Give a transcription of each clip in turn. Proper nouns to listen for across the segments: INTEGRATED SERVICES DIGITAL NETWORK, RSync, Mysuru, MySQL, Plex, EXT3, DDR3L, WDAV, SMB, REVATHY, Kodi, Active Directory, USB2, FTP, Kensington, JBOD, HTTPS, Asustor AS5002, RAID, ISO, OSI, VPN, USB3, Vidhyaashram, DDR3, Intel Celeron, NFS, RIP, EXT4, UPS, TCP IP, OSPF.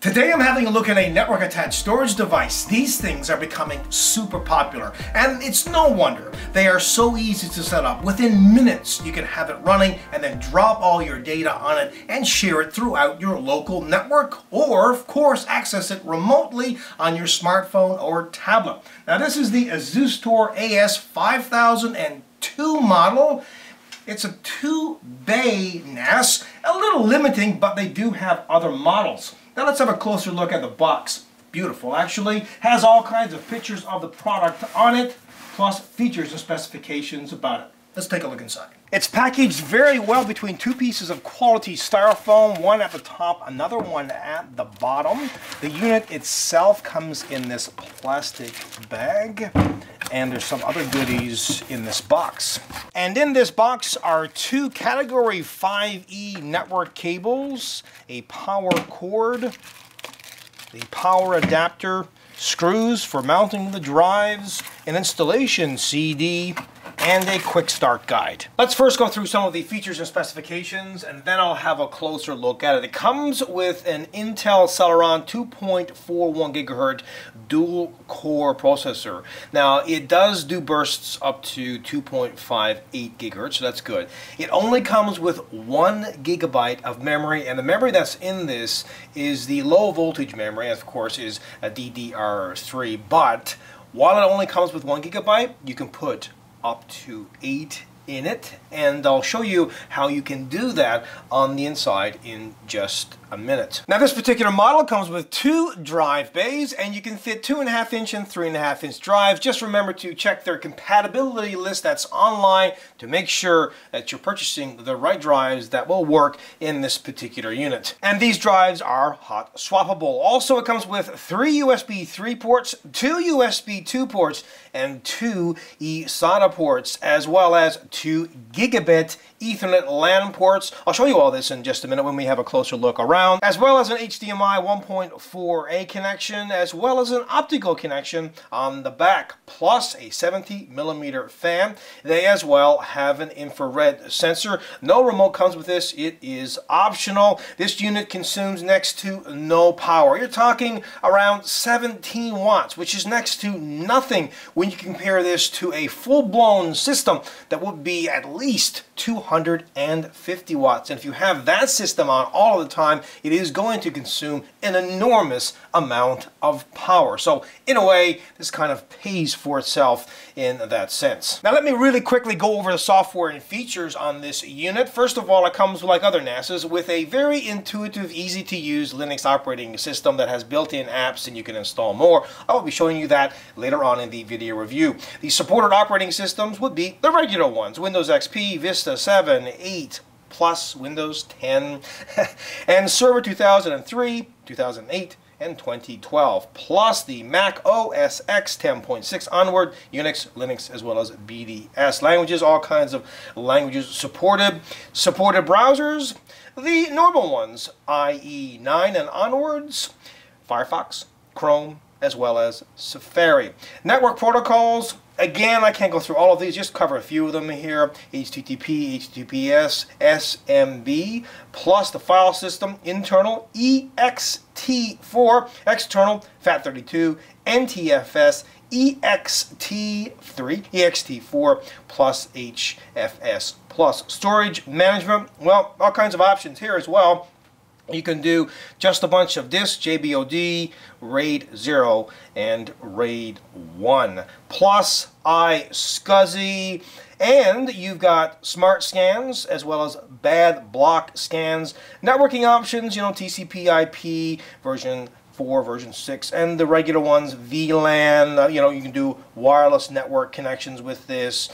Today I'm having a look at a network attached storage device. These things are becoming super popular, and it's no wonder. They are so easy to set up. Within minutes you can have it running and then drop all your data on it and share it throughout your local network, or of course access it remotely on your smartphone or tablet. Now this is the Asustor AS5002 model. It's a 2-bay NAS, a little limiting, but they do have other models. Now let's have a closer look at the box. Beautiful, actually. Has all kinds of pictures of the product on it, plus features and specifications about it. Let's take a look inside. It's packaged very well between two pieces of quality styrofoam, one at the top, another one at the bottom. The unit itself comes in this plastic bag, and there's some other goodies in this box. And in this box are two Category 5E network cables, a power cord, the power adapter, screws for mounting the drives, an installation CD, and a quick start guide. Let's first go through some of the features and specifications, and then I'll have a closer look at it. It comes with an Intel Celeron 2.41 gigahertz dual core processor. Now it does do bursts up to 2.58 gigahertz, so that's good. It only comes with 1 gigabyte of memory, and the memory that's in this is the low voltage memory, of course, is a DDR3, but while it only comes with 1 gigabyte, you can put up to 8 in it, and I'll show you how you can do that on the inside in just a minute. Now this particular model comes with 2 drive bays, and you can fit 2.5 inch and 3.5 inch drives. Just remember to check their compatibility list that's online to make sure that you're purchasing the right drives that will work in this particular unit. And these drives are hot swappable. Also, it comes with 3 USB 3 ports, 2 USB 2 ports, and 2 eSATA ports, as well as 2 gigabit Ethernet LAN ports. I'll show you all this in just a minute when we have a closer look around, as well as an HDMI 1.4a connection, as well as an optical connection on the back, plus a 70mm fan. They as well have an infrared sensor. No remote comes with this. It is optional. This unit consumes next to no power. You're talking around 17 watts, which is next to nothing when you compare this to a full-blown system that would be at least 250 watts. And if you have that system on all the time, it is going to consume an enormous amount of power. So in a way, this kind of pays for itself in that sense. Now let me really quickly go over the software and features on this unit. First of all, it comes, like other NASs, with a very intuitive, easy to use Linux operating system that has built-in apps, and you can install more. I will be showing you that later on in the video review. The supported operating systems would be the regular ones: Windows XP, Vista 7, 8, plus Windows 10, and Server 2003, 2008, and 2012, plus the Mac OS X 10.6 onward, Unix, Linux, as well as BDS languages. All kinds of languages supported. Supported browsers, the normal ones, IE 9 and onwards, Firefox, Chrome, as well as Safari. Network protocols, again, I can't go through all of these, just cover a few of them here: HTTP, HTTPS, SMB, plus the file system, internal EXT4, external FAT32, NTFS, EXT3, EXT4, plus HFS, plus storage management. Well, all kinds of options here as well. You can do just a bunch of disks: JBOD, RAID 0, and RAID 1, plus iSCSI, and you've got smart scans as well as bad block scans, networking options, you know, TCP IP, version 4, version 6, and the regular ones, VLAN, you know, you can do wireless network connections with this,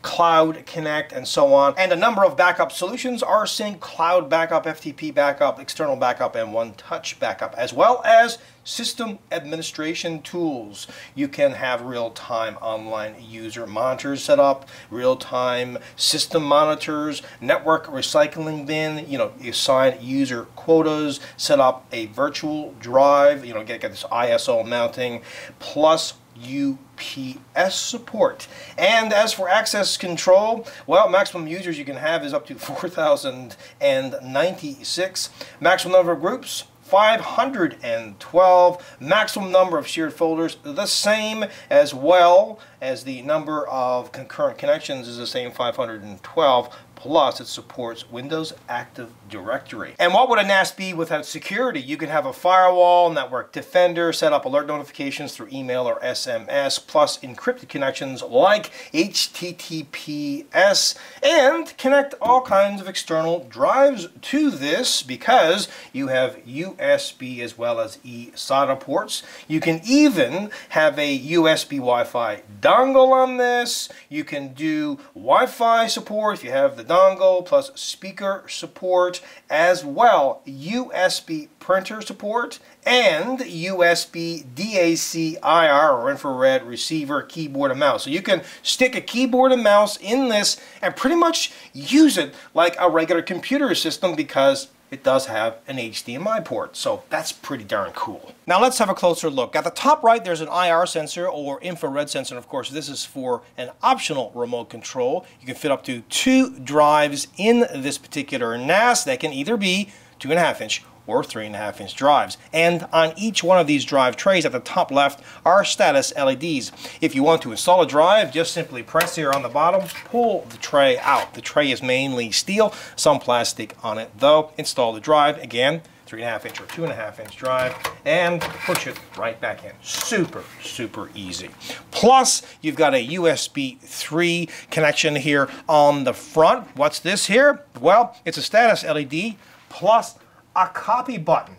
Cloud Connect, and so on. And a number of backup solutions: RSync, Cloud Backup, FTP Backup, External Backup, and One-Touch Backup, as well as system administration tools. You can have real-time online user monitors set up, real-time system monitors, network recycling bin, you know, assign user quotas, set up a virtual drive, you know, get this ISO mounting, plus UPS support. And as for access control, well, maximum users you can have is up to 4,096. Maximum number of groups, 512, maximum number of shared folders the same, as well as the number of concurrent connections is the same, 512, plus it supports Windows Active Directory. And what would a NAS be without security? You can have a firewall, network defender, set up alert notifications through email or SMS, plus encrypted connections like HTTPS, and connect all kinds of external drives to this because you have USB as well as eSATA ports. You can even have a USB Wi-Fi dongle on this. You can do Wi-Fi support if you have the dongle, plus speaker support, as well USB printer support and USB DAC IR or infrared receiver, keyboard and mouse. So you can stick a keyboard and mouse in this and pretty much use it like a regular computer system because it does have an HDMI port, so that's pretty darn cool. Now let's have a closer look. At the top right, there's an IR sensor or infrared sensor, and of course this is for an optional remote control. You can fit up to 2 drives in this particular NAS. That can either be 2.5-inch or 3.5-inch drives. And on each one of these drive trays at the top left are status LEDs. If you want to install a drive, just simply press here on the bottom, pull the tray out. The tray is mainly steel, some plastic on it though. Install the drive, again, 3.5-inch or 2.5-inch drive, and push it right back in. Super, super easy. Plus, you've got a USB 3 connection here on the front. What's this here? Well, it's a status LED plus a copy button.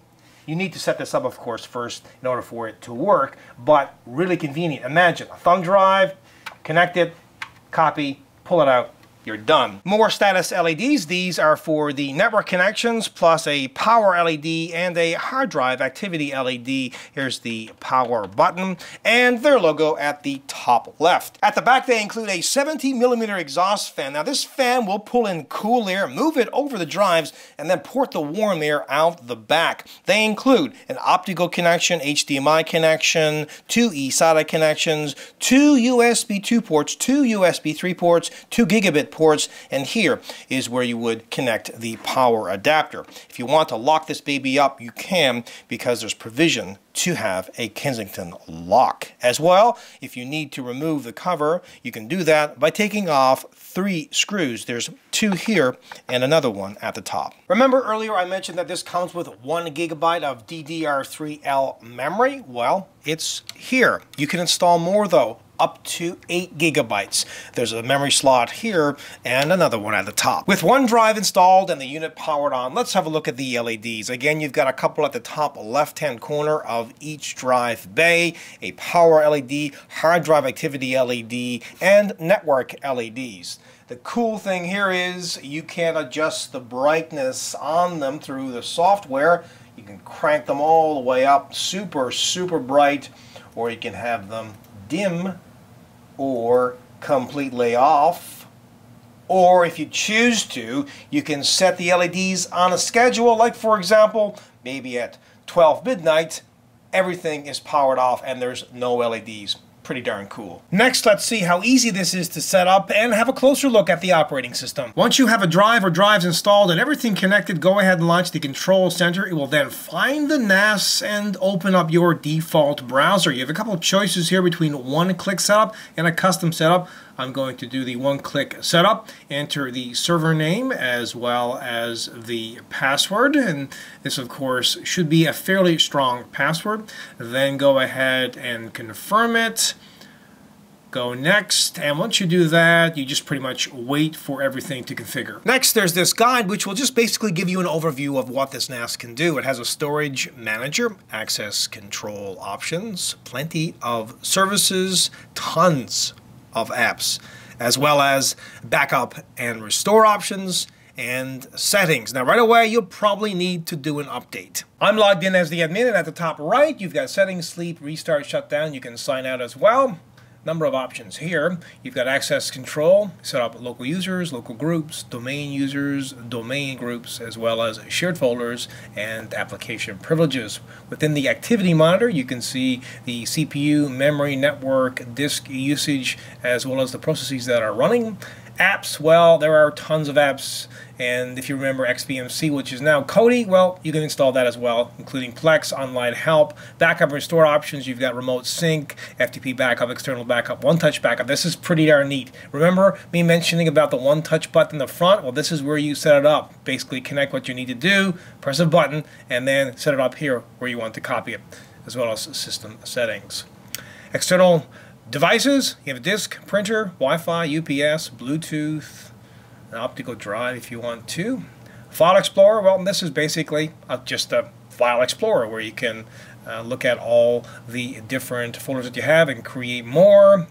You need to set this up, of course, first in order for it to work, but really convenient. Imagine a thumb drive, connect it, copy, pull it out, you're done. More status LEDs. These are for the network connections, plus a power LED and a hard drive activity LED. Here's the power button and their logo at the top left. At the back, they include a 70mm exhaust fan. Now this fan will pull in cool air, move it over the drives, and then port the warm air out the back. They include an optical connection, HDMI connection, 2 eSATA connections, 2 USB 2 ports, 2 USB 3 ports, 2 gigabit ports. And here is where you would connect the power adapter. If you want to lock this baby up, you can, because there's provision to have a Kensington lock. As well, if you need to remove the cover, you can do that by taking off 3 screws. There's 2 here and another one at the top. Remember earlier I mentioned that this comes with 1 gigabyte of DDR3L memory? Well, it's here. You can install more though, up to 8 gigabytes. There's a memory slot here and another one at the top. With one drive installed and the unit powered on, let's have a look at the LEDs. Again, you've got a couple at the top left-hand corner of each drive bay, a power LED, hard drive activity LED, and network LEDs. The cool thing here is you can adjust the brightness on them through the software. You can crank them all the way up, super, super bright, or you can have them dim or completely off, or if you choose to, you can set the LEDs on a schedule, like for example, maybe at 12 midnight, everything is powered off and there's no LEDs. Pretty darn cool. Next, let's see how easy this is to set up and have a closer look at the operating system. Once you have a drive or drives installed and everything connected, go ahead and launch the control center. It will then find the NAS and open up your default browser. You have a couple of choices here between one-click setup and a custom setup. I'm going to do the one-click setup, enter the server name as well as the password, and this of course should be a fairly strong password. Then go ahead and confirm it. Go next, and once you do that, you just pretty much wait for everything to configure. Next, there's this guide, which will just basically give you an overview of what this NAS can do. It has a storage manager, access control options, plenty of services, tons of apps, as well as backup and restore options and settings. Now right away, you'll probably need to do an update. I'm logged in as the admin, and at the top right, you've got settings, sleep, restart, shutdown. You can sign out as well. Number of options here. You've got access control, set up local users, local groups, domain users, domain groups, as well as shared folders and application privileges. Within the activity monitor, you can see the CPU, memory, network, disk usage, as well as the processes that are running. Apps, well, there are tons of apps, and if you remember XBMC, which is now Kodi, well, you can install that as well, including Plex, online help, backup and restore options. You've got remote sync, FTP backup, external backup, one-touch backup. This is pretty darn neat. Remember me mentioning about the one-touch button in the front? Well, this is where you set it up. Basically, connect what you need to do, press a button, and then set it up here where you want to copy it, as well as system settings. External devices, you have a disk, printer, Wi-Fi, UPS, Bluetooth, an optical drive if you want to. File Explorer, well, this is basically just a file explorer where you can look at all the different folders that you have and create more.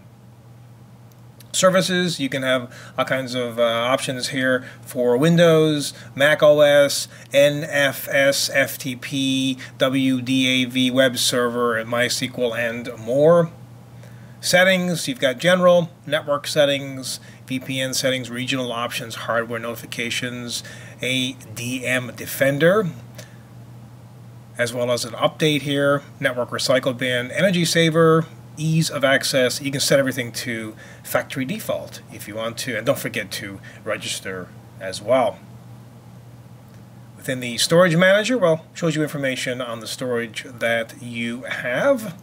Services, you can have all kinds of options here for Windows, Mac OS, NFS, FTP, WDAV, web server, and MySQL, and more. Settings, you've got general, network settings, VPN settings, regional options, hardware notifications, ADM defender, as well as an update here, network recycle bin, energy saver, ease of access. You can set everything to factory default if you want to, and don't forget to register as well. Within the storage manager, well, shows you information on the storage that you have.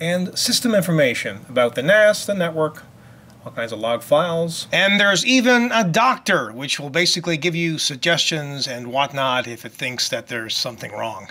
And system information about the NAS, the network, all kinds of log files. And there's even a doctor, which will basically give you suggestions and whatnot if it thinks that there's something wrong.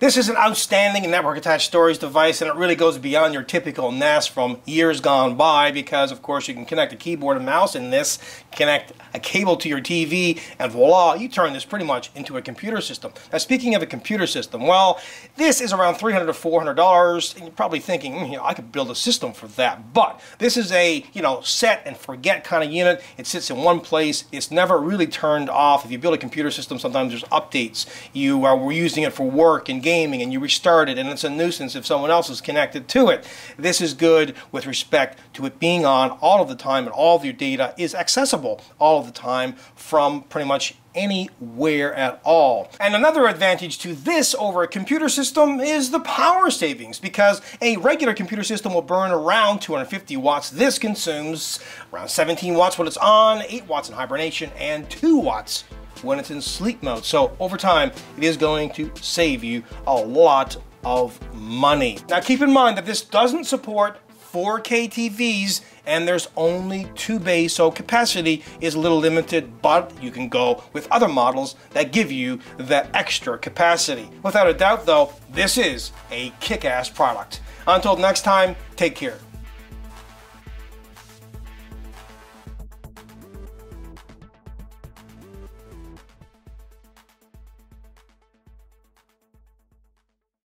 This is an outstanding network-attached storage device, and it really goes beyond your typical NAS from years gone by because, of course, you can connect a keyboard and mouse in this, connect a cable to your TV, and voila, you turn this pretty much into a computer system. Now, speaking of a computer system, well, this is around $300 to $400, and you're probably thinking, you know, I could build a system for that, but this is a, you know, set and forget kind of unit. It sits in one place. It's never really turned off. If you build a computer system, sometimes there's updates. You are using it for work and gaming, and you restart it, and it's a nuisance if someone else is connected to it. This is good with respect to it being on all of the time, and all of your data is accessible all of the time from pretty much anywhere at all. And another advantage to this over a computer system is the power savings, because a regular computer system will burn around 250 watts. This consumes around 17 watts when it's on, 8 watts in hibernation, and 2 watts when it's in sleep mode. So over time, it is going to save you a lot of money. Now keep in mind that this doesn't support 4K TVs, and there's only 2 bays, so capacity is a little limited, but you can go with other models that give you that extra capacity. Without a doubt though, this is a kick-ass product. Until next time, take care.